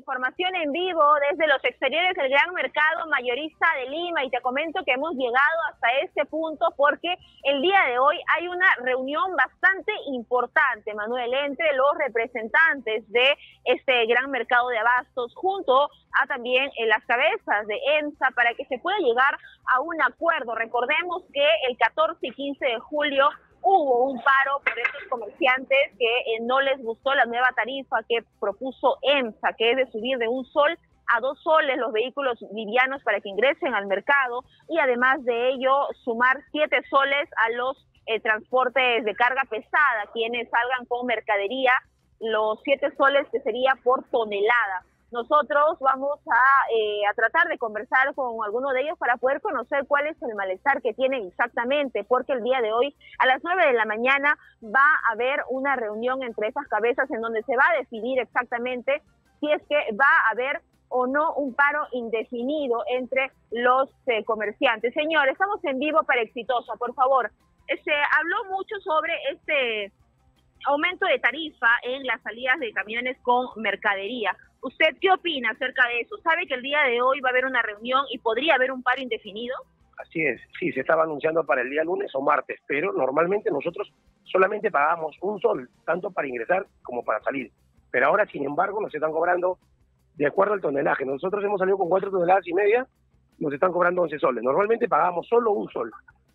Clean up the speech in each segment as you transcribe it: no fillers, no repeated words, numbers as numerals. información en vivo desde los exteriores del Gran Mercado Mayorista de Lima, y te comento que hemos llegado hasta este punto porque el día de hoy hay una reunión bastante importante, Manuel, entre los representantes de este Gran Mercado de Abastos junto a también las cabezas de EMSA para que se pueda llegar a un acuerdo. Recordemos que el 14 y 15 de julio hubo un paro por estos comerciantes que no les gustó la nueva tarifa que propuso EMSA, que es de subir de $1 a $2 los vehículos livianos para que ingresen al mercado, y además de ello sumar $7 a los transportes de carga pesada, quienes salgan con mercadería, los $7 que sería por tonelada. Nosotros vamos a tratar de conversar con alguno de ellos para poder conocer cuál es el malestar que tienen exactamente, porque el día de hoy a las 9 de la mañana va a haber una reunión entre esas cabezas en donde se va a decidir exactamente si es que va a haber o no un paro indefinido entre los comerciantes. Señor, estamos en vivo para Exitosa, por favor. Se habló mucho sobre este aumento de tarifa en las salidas de camiones con mercadería. ¿Usted qué opina acerca de eso? ¿Sabe que el día de hoy va a haber una reunión y podría haber un paro indefinido? Así es, sí, se estaba anunciando para el día lunes o martes, pero normalmente nosotros solamente pagamos $1, tanto para ingresar como para salir. Pero ahora, sin embargo, nos están cobrando de acuerdo al tonelaje. Nosotros hemos salido con 4,5 toneladas, nos están cobrando $11. Normalmente pagamos solo $1.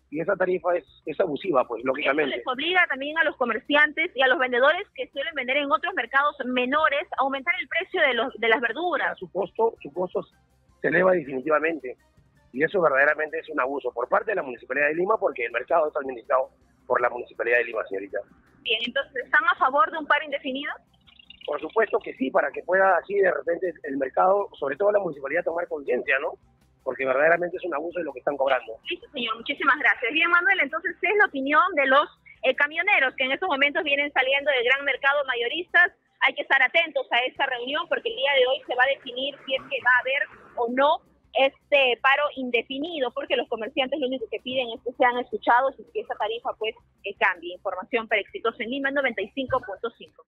Y esa tarifa es abusiva, pues, lógicamente. Eso les obliga también a los comerciantes y a los vendedores que suelen vender en otros mercados menores a aumentar el precio de las verduras. Ya, su costo se eleva definitivamente, y eso verdaderamente es un abuso por parte de la Municipalidad de Lima, porque el mercado está administrado por la Municipalidad de Lima, señorita. Bien, entonces, ¿están a favor de un paro indefinido? Por supuesto que sí, para que pueda así de repente el mercado, sobre todo la Municipalidad, tomar conciencia, ¿no? Porque verdaderamente es un abuso de lo que están cobrando. Listo, señor, muchísimas gracias. Bien, Manuel, entonces es la opinión de los camioneros que en estos momentos vienen saliendo del Gran Mercado Mayoristas. Hay que estar atentos a esta reunión porque el día de hoy se va a definir si es que va a haber o no este paro indefinido, porque los comerciantes lo único que piden es que sean escuchados y que esa tarifa pues cambie. Información para Exitosa en Lima 95.5.